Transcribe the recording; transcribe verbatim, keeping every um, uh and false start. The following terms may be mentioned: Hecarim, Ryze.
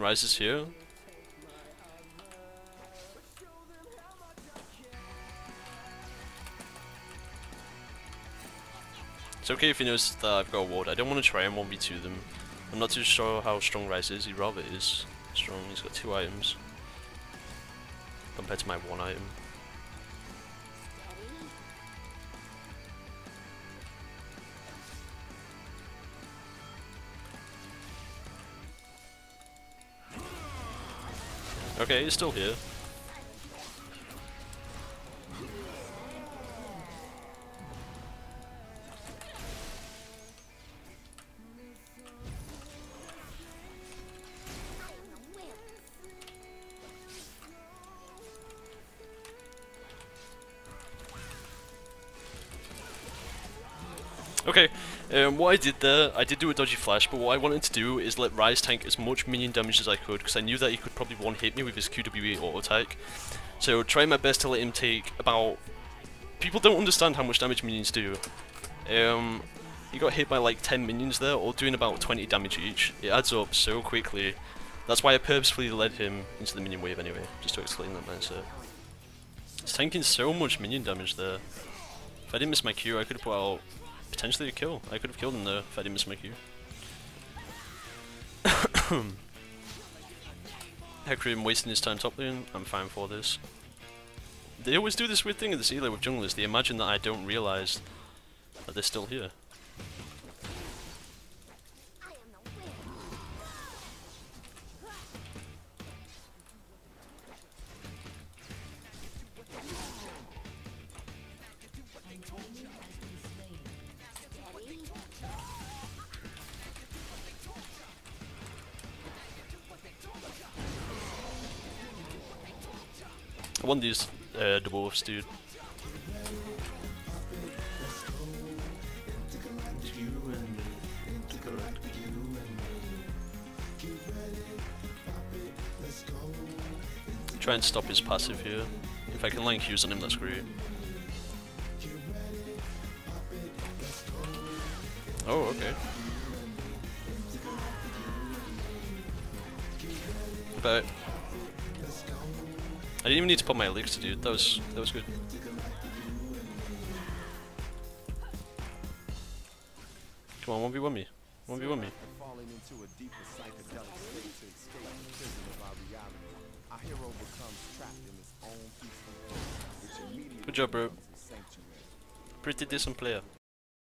Ryze is here. It's okay if he knows that I've got a ward. I don't want to try and one v two them. I'm not too sure how strong Ryze is. He rather is strong. He's got two items compared to my one item. Okay, he's still here. Okay, um, what I did there, I did do a dodgy flash, but what I wanted to do is let Ryze tank as much minion damage as I could, because I knew that he could probably one-hit me with his Q W E auto-attack. So trying my best to let him take about... People don't understand how much damage minions do. Um, he got hit by like ten minions there, all doing about twenty damage each. It adds up so quickly. That's why I purposefully led him into the minion wave anyway, just to explain that mindset. He's tanking so much minion damage there. If I didn't miss my Q, I could have put out... potentially a kill. I could have killed him though if I didn't miss my Q. Hecarim wasting his time top lane. I'm fine for this. They always do this weird thing in the C lane with junglers. They imagine that I don't realise that they're still here. I want these uh, dwarves, dude. Try and stop his passive here. If I can land Qs on him, that's great. Oh, okay. But I didn't even need to put my elixir, dude. That was that was good. Come on, one v one me. one v one me. Good job, bro. Pretty decent player.